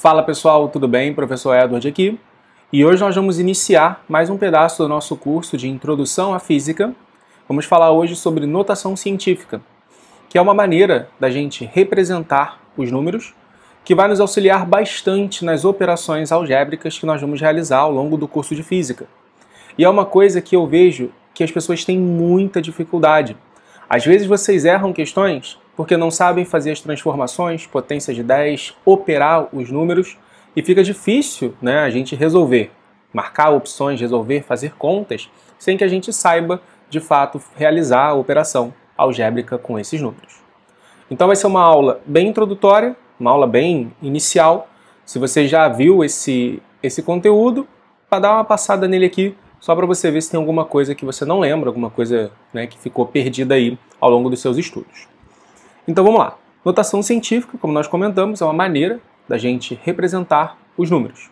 Fala pessoal, tudo bem? Professor Edward aqui. E hoje nós vamos iniciar mais um pedaço do nosso curso de Introdução à Física. Vamos falar hoje sobre notação científica, que é uma maneira da gente representar os números, que vai nos auxiliar bastante nas operações algébricas que nós vamos realizar ao longo do curso de Física. E é uma coisa que eu vejo que as pessoas têm muita dificuldade. Às vezes vocês erram questões porque não sabem fazer as transformações, potência de 10, operar os números, e fica difícil, né, a gente resolver, marcar opções, resolver, fazer contas, sem que a gente saiba, de fato, realizar a operação algébrica com esses números. Então vai ser uma aula bem introdutória, uma aula bem inicial. Se você já viu esse conteúdo, para dar uma passada nele aqui, só para você ver se tem alguma coisa que você não lembra, alguma coisa, né, que ficou perdida aí ao longo dos seus estudos. Então vamos lá. Notação científica, como nós comentamos, é uma maneira da gente representar os números.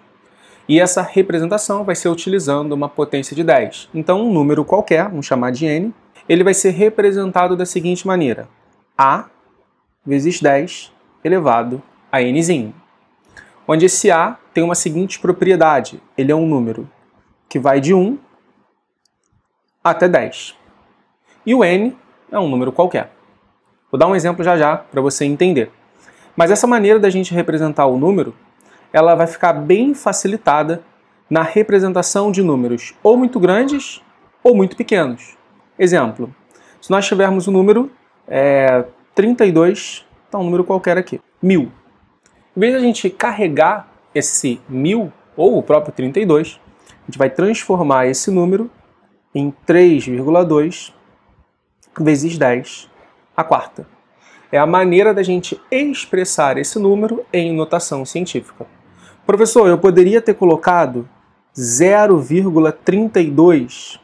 E essa representação vai ser utilizando uma potência de 10. Então um número qualquer, vamos chamar de n, ele vai ser representado da seguinte maneira: a vezes 10 elevado a nzinho. Onde esse a tem uma seguinte propriedade: ele é um número que vai de 1 até 10. E o n é um número qualquer. Vou dar um exemplo já para você entender. Mas essa maneira da gente representar o número, ela vai ficar bem facilitada na representação de números ou muito grandes ou muito pequenos. Exemplo, se nós tivermos o número 32, tá um número qualquer aqui, 1000. Em vez de a gente carregar esse 1000 ou o próprio 32, a gente vai transformar esse número em 3,2 vezes 10. A quarta. É a maneira da gente expressar esse número em notação científica. Professor, eu poderia ter colocado 0,32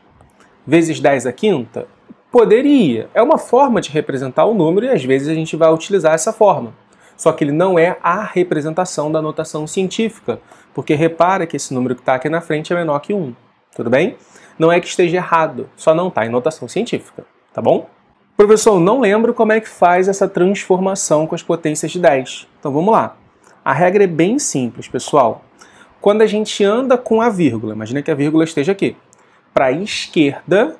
vezes 10 à quinta? Poderia. É uma forma de representar o número e às vezes a gente vai utilizar essa forma. Só que ele não é a representação da notação científica, porque repara que esse número que está aqui na frente é menor que 1. Tudo bem? Não é que esteja errado, só não está em notação científica. Tá bom? Professor, não lembro como é que faz essa transformação com as potências de 10. Então vamos lá. A regra é bem simples, pessoal. Quando a gente anda com a vírgula, imagina que a vírgula esteja aqui, para a esquerda,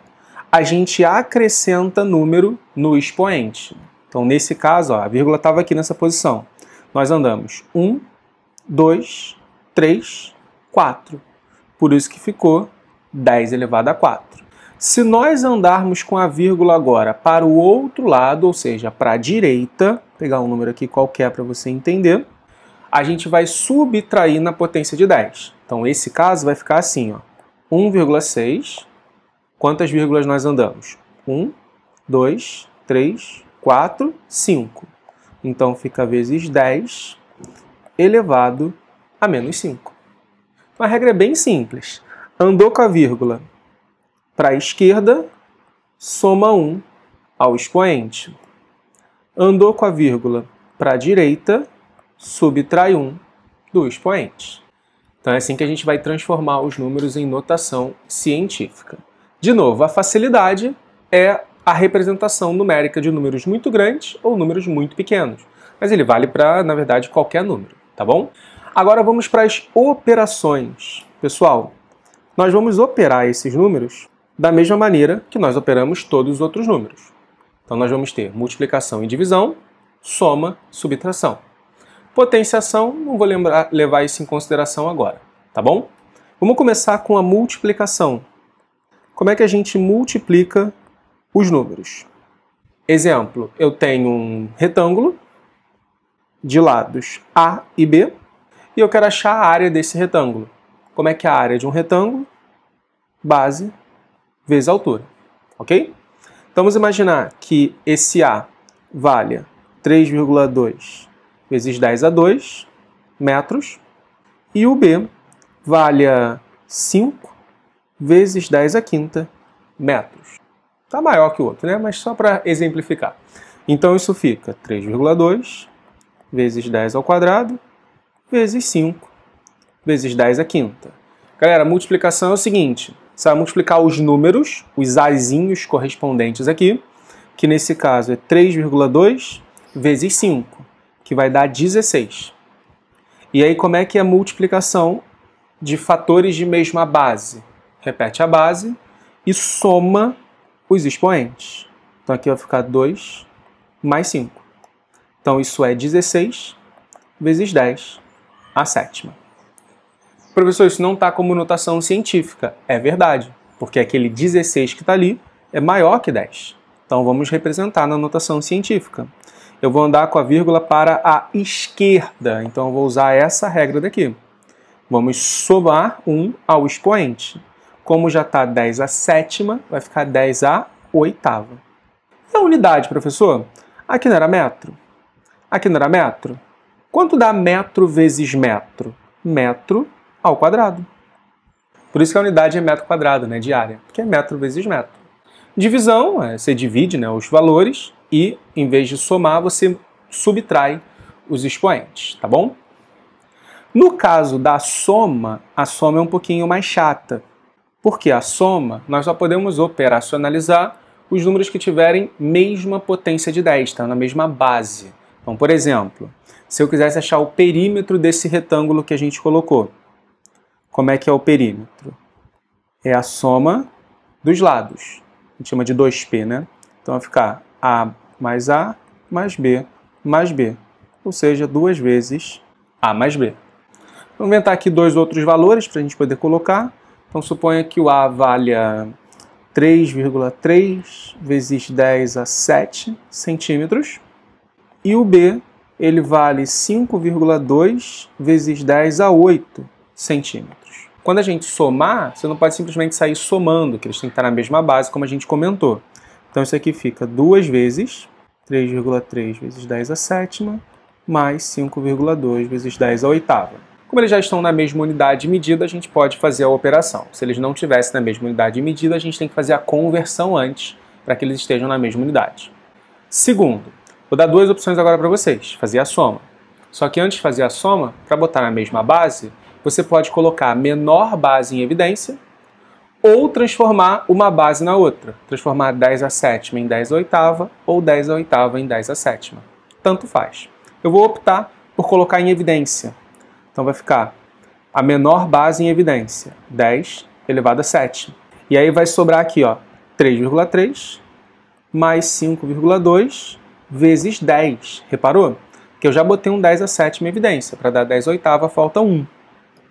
a gente acrescenta número no expoente. Então nesse caso, ó, a vírgula estava aqui nessa posição. Nós andamos 1, 2, 3, 4. Por isso que ficou 10 elevado a 4. Se nós andarmos com a vírgula agora para o outro lado, ou seja, para a direita, vou pegar um número aqui qualquer para você entender, a gente vai subtrair na potência de 10. Então, esse caso vai ficar assim, ó, 1,6. Quantas vírgulas nós andamos? 1, 2, 3, 4, 5. Então, fica vezes 10 elevado a menos 5. Então, a regra é bem simples. Andou com a vírgula para a esquerda, soma 1 ao expoente. Andou com a vírgula para a direita, subtrai 1 do expoente. Então é assim que a gente vai transformar os números em notação científica. De novo, a facilidade é a representação numérica de números muito grandes ou números muito pequenos. Mas ele vale para, na verdade, qualquer número, tá bom? Agora vamos para as operações. Pessoal, nós vamos operar esses números da mesma maneira que nós operamos todos os outros números. Então nós vamos ter multiplicação e divisão, soma, subtração. Potenciação, não vou levar isso em consideração agora, tá bom? Vamos começar com a multiplicação. Como é que a gente multiplica os números? Exemplo, eu tenho um retângulo de lados A e B e eu quero achar a área desse retângulo. Como é que é a área de um retângulo? Base vezes a altura, ok? Então vamos imaginar que esse A valha 3,2 vezes 10 a 2 metros e o B valha 5 vezes 10 a quinta metros. Está maior que o outro, né? Mas só para exemplificar. Então isso fica 3,2 vezes 10 ao quadrado vezes 5 vezes 10 à quinta. Galera, multiplicação é o seguinte. Você vai multiplicar os números, os azinhos correspondentes aqui, que nesse caso é 3,2 vezes 5, que vai dar 16. E aí, como é que é a multiplicação de fatores de mesma base? Repete a base e soma os expoentes. Então, aqui vai ficar 2 mais 5. Então, isso é 16 vezes 10 à sétima. Professor, isso não está como notação científica. É verdade, porque aquele 16 que está ali é maior que 10. Então, vamos representar na notação científica. Eu vou andar com a vírgula para a esquerda. Então, eu vou usar essa regra daqui. Vamos somar 1 ao expoente. Como já está 10 à sétima, vai ficar 10 à oitava. E a unidade, professor? Aqui não era metro? Aqui não era metro? Quanto dá metro vezes metro? Metro ao quadrado. Por isso que a unidade é metro quadrado, né, de área, porque é metro vezes metro. Divisão, você divide, né, os valores e, em vez de somar, você subtrai os expoentes, tá bom? No caso da soma, a soma é um pouquinho mais chata, porque a soma nós só podemos operacionalizar os números que tiverem mesma potência de 10, tá, na mesma base. Então, por exemplo, se eu quisesse achar o perímetro desse retângulo que a gente colocou, como é que é o perímetro? É a soma dos lados. A gente chama de 2P, né? Então vai ficar A mais B mais B. Ou seja, 2 vezes A mais B. Vou inventar aqui dois outros valores para a gente poder colocar. Então suponha que o A valha 3,3 vezes 10 a 7 centímetros. E o B, ele vale 5,2 vezes 10 a 8 centímetros. Quando a gente somar, você não pode simplesmente sair somando, que eles têm que estar na mesma base, como a gente comentou. Então isso aqui fica 2 vezes 3,3 vezes 10 a sétima, mais 5,2 vezes 10 a oitava. Como eles já estão na mesma unidade de medida, a gente pode fazer a operação. Se eles não estivessem na mesma unidade de medida, a gente tem que fazer a conversão antes, para que eles estejam na mesma unidade. Segundo, vou dar duas opções agora para vocês, fazer a soma. Só que antes de fazer a soma, para botar na mesma base, você pode colocar a menor base em evidência ou transformar uma base na outra. Transformar 10 à sétima em 10 à oitava ou 10 à oitava em 10 à sétima. Tanto faz. Eu vou optar por colocar em evidência. Então vai ficar a menor base em evidência, 10 elevado a 7. E aí vai sobrar aqui, ó, 3,3 mais 5,2... vezes 10, reparou? Que eu já botei um 10 à sétima evidência. Para dar 10 à oitava, falta 1.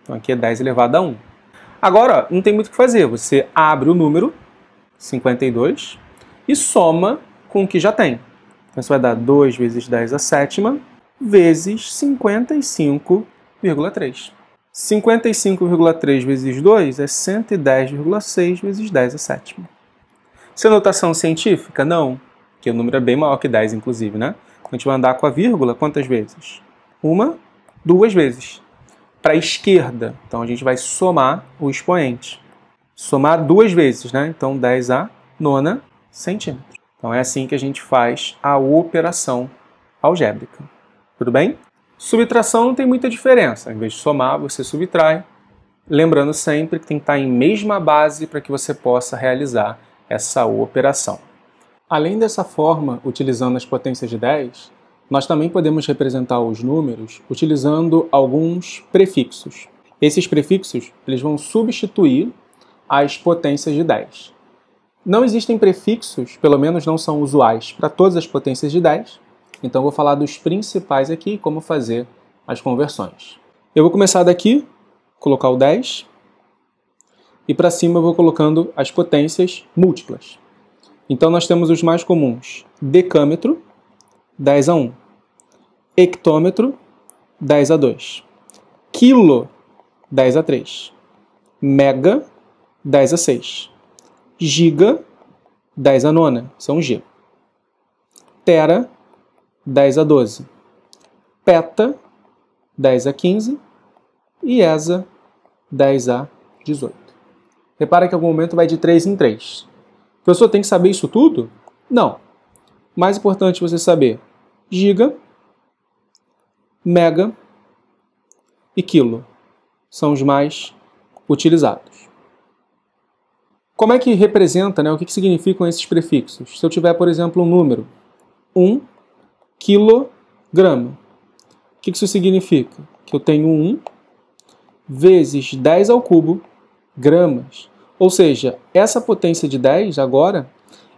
Então aqui é 10 elevado a 1. Agora, ó, não tem muito o que fazer. Você abre o número, 52, e soma com o que já tem. Então isso vai dar 2 vezes 10 à sétima, vezes 55,3. 55,3 vezes 2 é 110,6 vezes 10 à sétima. Isso é notação científica? Não. Que o número é bem maior que 10, inclusive, né? A gente vai andar com a vírgula quantas vezes? Uma, duas vezes. Para a esquerda, então a gente vai somar o expoente. Somar duas vezes, né? Então 10 à nona centímetros. Então é assim que a gente faz a operação algébrica. Tudo bem? Subtração não tem muita diferença. Em vez de somar, você subtrai. Lembrando sempre que tem que estar em mesma base para que você possa realizar essa operação. Além dessa forma, utilizando as potências de 10, nós também podemos representar os números utilizando alguns prefixos. Esses prefixos, eles vão substituir as potências de 10. Não existem prefixos, pelo menos não são usuais, para todas as potências de 10. Então eu vou falar dos principais aqui e como fazer as conversões. Eu vou começar daqui, colocar o 10, e para cima eu vou colocando as potências múltiplas. Então nós temos os mais comuns: decâmetro, 10 a 1. Hectômetro, 10 a 2. Quilo, 10 a 3. Mega, 10 a 6. Giga, 10 a 9. Isso é um G. Tera, 10 a 12. Peta, 10 a 15. E exa, 10 a 18. Repara que em algum momento vai de 3 em 3. Professor, tem que saber isso tudo? Não. Mais importante você saber giga, mega e quilo. São os mais utilizados. Como é que representa, né? O que significam esses prefixos? Se eu tiver, por exemplo, um número, 1 quilograma, o que isso significa? que eu tenho 1, vezes 10 ao cubo gramas. Ou seja, essa potência de 10 agora,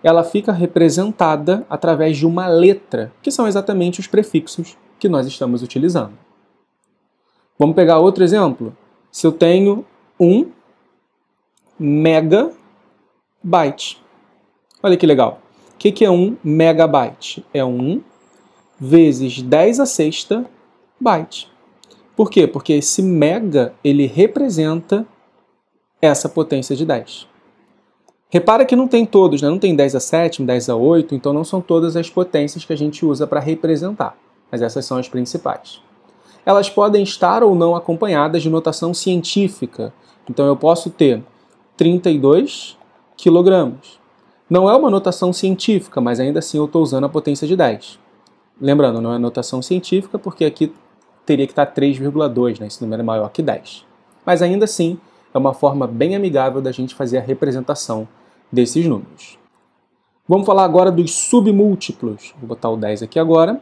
ela fica representada através de uma letra, que são exatamente os prefixos que nós estamos utilizando. Vamos pegar outro exemplo? Se eu tenho 1 megabyte. Olha que legal. O que é 1 megabyte? É 1 vezes 10 à sexta byte. Por quê? Porque esse mega, ele representa essa potência de 10. Repara que não tem todos, né? Não tem 10 a 7, 10 a 8, então não são todas as potências que a gente usa para representar, mas essas são as principais. Elas podem estar ou não acompanhadas de notação científica. Então eu posso ter 32 quilogramas. Não é uma notação científica, mas ainda assim eu estou usando a potência de 10. Lembrando, não é notação científica porque aqui teria que estar 3,2, né? Esse número é maior que 10. Mas ainda assim, é uma forma bem amigável da gente fazer a representação desses números. Vamos falar agora dos submúltiplos. Vou botar o 10 aqui agora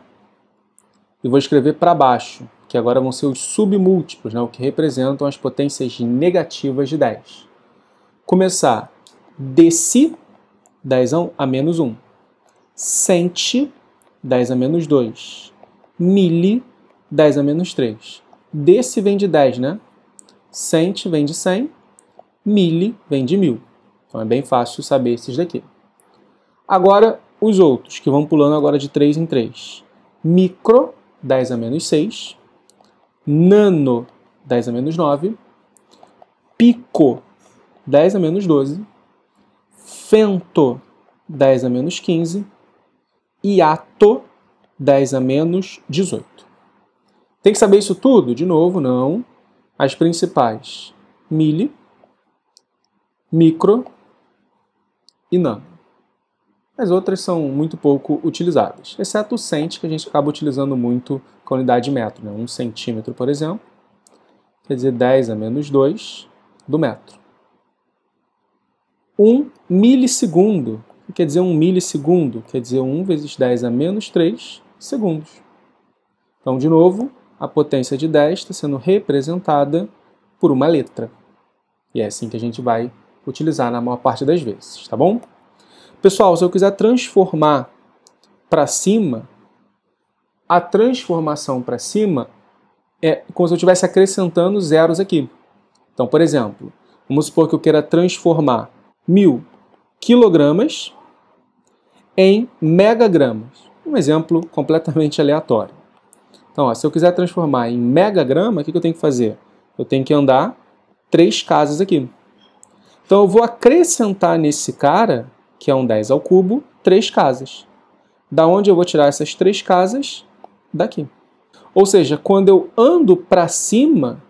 e vou escrever para baixo, que agora vão ser os submúltiplos, né? O que representam as potências negativas de 10. Começar deci, 10 a menos 1. Centi, 10 a menos 2. Mili, 10 a menos 3. Desse vem de 10, né? Centi vem de 100. Mili vem de 1000. Então é bem fácil saber esses daqui. Agora os outros, que vão pulando agora de 3 em 3. Micro, 10 a menos 6. Nano, 10 a menos 9. Pico, 10 a menos 12. Fento, 10 a menos 15. Hiato, 10 a menos 18. Tem que saber isso tudo? De novo, não. As principais, mili, micro e nano. As outras são muito pouco utilizadas, exceto o centi, que a gente acaba utilizando muito com a unidade de metro, né? 1 centímetro, por exemplo, quer dizer 10 a menos 2 do metro. 1 milissegundo, quer dizer 1 milissegundo, quer dizer 1 vezes 10 a menos 3 segundos. Então, de novo, a potência de 10 está sendo representada por uma letra. E é assim que a gente vai utilizar na maior parte das vezes, tá bom? Pessoal, se eu quiser transformar para cima, a transformação para cima é como se eu estivesse acrescentando zeros aqui. Então, por exemplo, vamos supor que eu queira transformar 1000 quilogramas em megagramas. Um exemplo completamente aleatório. Então, ó, se eu quiser transformar em megagrama, o que eu tenho que fazer? Eu tenho que andar 3 casas aqui. Então, eu vou acrescentar nesse cara, que é um 10 ao cubo, 3 casas. Da onde eu vou tirar essas 3 casas? Daqui. Ou seja, quando eu ando para cima,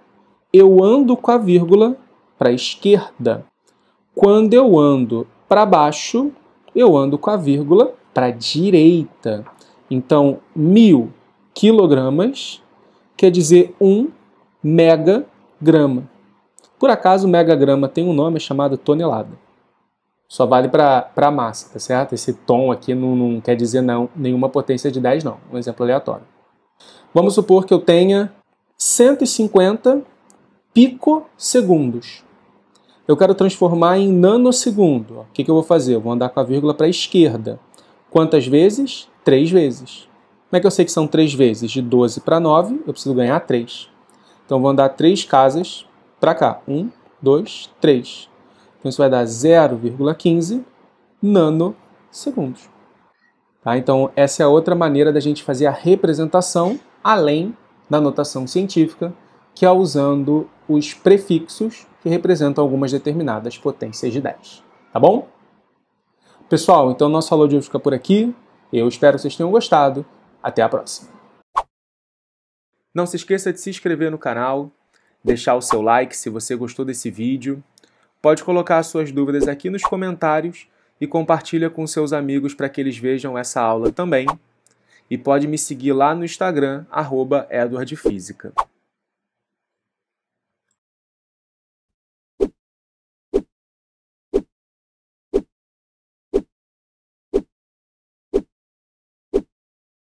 eu ando com a vírgula para a esquerda. Quando eu ando para baixo, eu ando com a vírgula para a direita. Então, 1000 quilogramas quer dizer 1 megagrama. Por acaso, o megagrama tem um nome chamado tonelada. Só vale para a massa, tá certo? Esse tom aqui não quer dizer nenhuma potência de 10, não. Um exemplo aleatório. Vamos supor que eu tenha 150 picosegundos. Eu quero transformar em nanosegundo. O que eu vou fazer? Eu vou andar com a vírgula para a esquerda. Quantas vezes? 3 vezes. Como é que eu sei que são 3 vezes? De 12 para 9, eu preciso ganhar 3. Então, eu vou andar 3 casas para cá. 1, 2, 3. Então, isso vai dar 0,15 nanosegundos. Tá? Então, essa é a outra maneira da gente fazer a representação, além da notação científica, que é usando os prefixos que representam algumas determinadas potências de 10. Tá bom? Pessoal, então nossa aula de hoje fica por aqui. Eu espero que vocês tenham gostado. Até a próxima! Não se esqueça de se inscrever no canal, deixar o seu like se você gostou desse vídeo. Pode colocar suas dúvidas aqui nos comentários e compartilha com seus amigos para que eles vejam essa aula também. E pode me seguir lá no Instagram, @edwardfísica.